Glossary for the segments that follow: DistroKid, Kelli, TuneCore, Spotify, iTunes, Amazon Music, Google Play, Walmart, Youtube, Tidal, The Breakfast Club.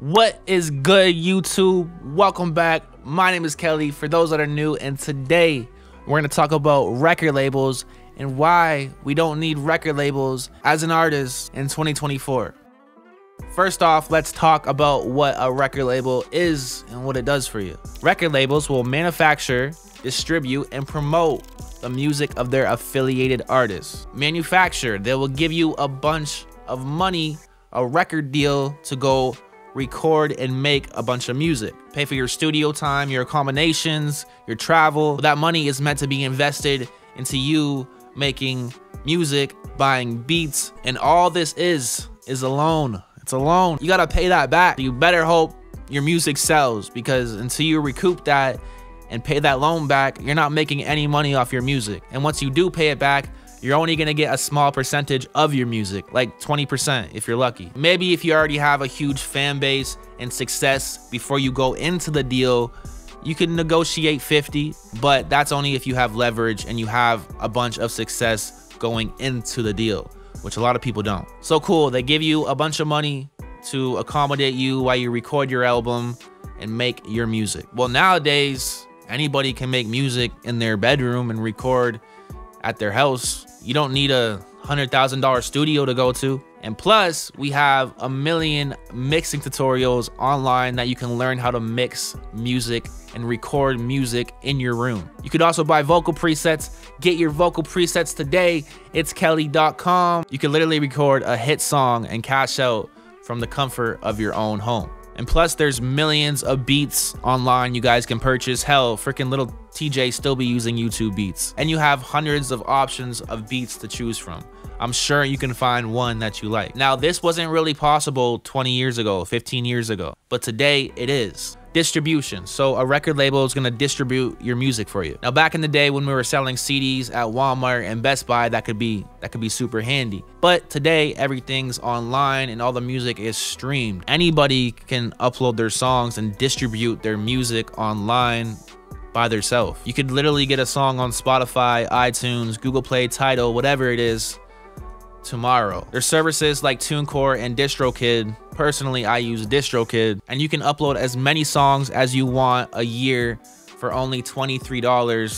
What is good, YouTube? Welcome back. My name is Kelli, for those that are new, and today we're going to talk about record labels and why we don't need record labels as an artist in 2024. First off, let's talk about what a record label is and what it does for you. Record labels will manufacture, distribute, and promote the music of their affiliated artists. Manufacture, they will give you a bunch of money, a record deal to go record and make a bunch of music, pay for your studio time, your accommodations, your travel. That money is meant to be invested into you making music, buying beats, and all this is a loan. It's a loan. You gotta pay that back. You better hope your music sells, because until you recoup that and pay that loan back, you're not making any money off your music. And once you do pay it back, you're only gonna get a small percentage of your music, like 20% if you're lucky. Maybe if you already have a huge fan base and success before you go into the deal, you can negotiate 50, but that's only if you have leverage and you have a bunch of success going into the deal, which a lot of people don't. So cool, they give you a bunch of money to accommodate you while you record your album and make your music. Well, nowadays, anybody can make music in their bedroom and record at their house. You don't need a $100,000 studio to go to. And plus, we have a million mixing tutorials online that you can learn how to mix music and record music in your room. You could also buy vocal presets. Get your vocal presets today. It's Kelli.com. You can literally record a hit song and cash out from the comfort of your own home. And plus, there's millions of beats online you guys can purchase. Hell, freaking little TJ still be using YouTube beats. And you have hundreds of options of beats to choose from. I'm sure you can find one that you like. Now, this wasn't really possible 20 years ago, 15 years ago, but today it is. Distribution. So a record label is gonna distribute your music for you. Now, back in the day when we were selling CDs at Walmart and Best Buy, that could be super handy. But today, everything's online and all the music is streamed. Anybody can upload their songs and distribute their music online by themselves. You could literally get a song on Spotify, iTunes, Google Play, Tidal, whatever it is, tomorrow. There's services like TuneCore and DistroKid. Personally, I use DistroKid, and you can upload as many songs as you want a year for only $23,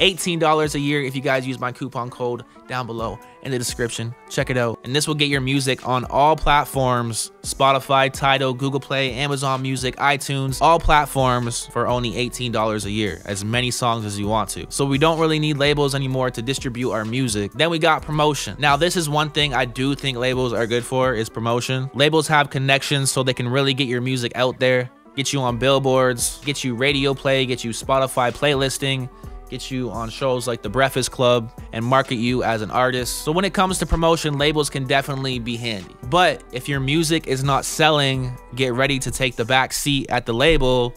$18 a year if you guys use my coupon code down below in the description. Check it out. And this will get your music on all platforms: Spotify, Tidal, Google Play, Amazon Music, iTunes, all platforms, for only $18 a year, as many songs as you want to. So we don't really need labels anymore to distribute our music. Then we got promotion. Now, this is one thing I do think labels are good for, is promotion. Labels have connections, so they can really get your music out there. Get you on billboards, get you radio play, get you Spotify playlisting, get you on shows like The Breakfast Club, and market you as an artist. So when it comes to promotion, labels can definitely be handy. But if your music is not selling, get ready to take the back seat at the label,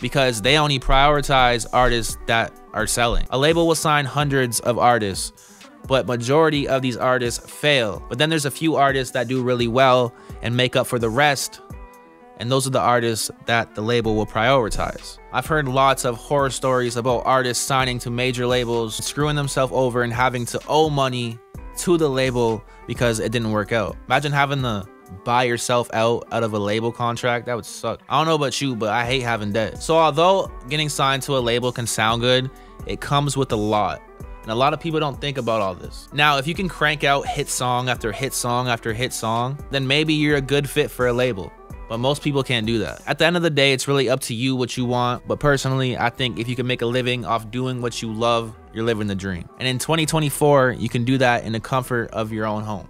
because they only prioritize artists that are selling. A label will sign hundreds of artists, but majority of these artists fail. But then there's a few artists that do really well and make up for the rest, and those are the artists that the label will prioritize. I've heard lots of horror stories about artists signing to major labels, screwing themselves over and having to owe money to the label because it didn't work out. Imagine having to buy yourself out of a label contract. That would suck. I don't know about you, but I hate having debt. So although getting signed to a label can sound good, it comes with a lot. And a lot of people don't think about all this. Now, if you can crank out hit song after hit song after hit song, then maybe you're a good fit for a label. But most people can't do that. At the end of the day, it's really up to you what you want. But personally, I think if you can make a living off doing what you love, you're living the dream. And in 2024, you can do that in the comfort of your own home.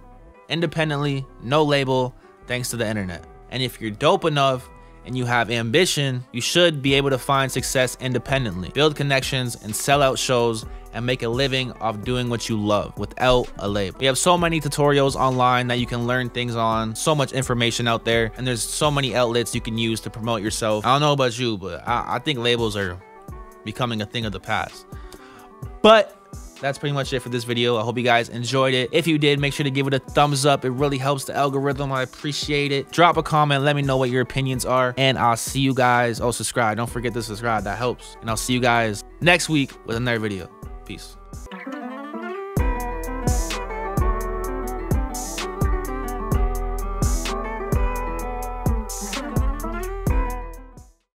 Independently, no label, thanks to the internet. And if you're dope enough and you have ambition, you should be able to find success independently, build connections, and sell out shows, and make a living off doing what you love without a label. We have so many tutorials online that you can learn things on, so much information out there, and there's so many outlets you can use to promote yourself. I don't know about you, but I think labels are becoming a thing of the past. But that's pretty much it for this video. I hope you guys enjoyed it. If you did, make sure to give it a thumbs up. It really helps the algorithm. I appreciate it. Drop a comment. Let me know what your opinions are. And I'll see you guys. Oh, subscribe. Don't forget to subscribe. That helps. And I'll see you guys next week with another video. Peace.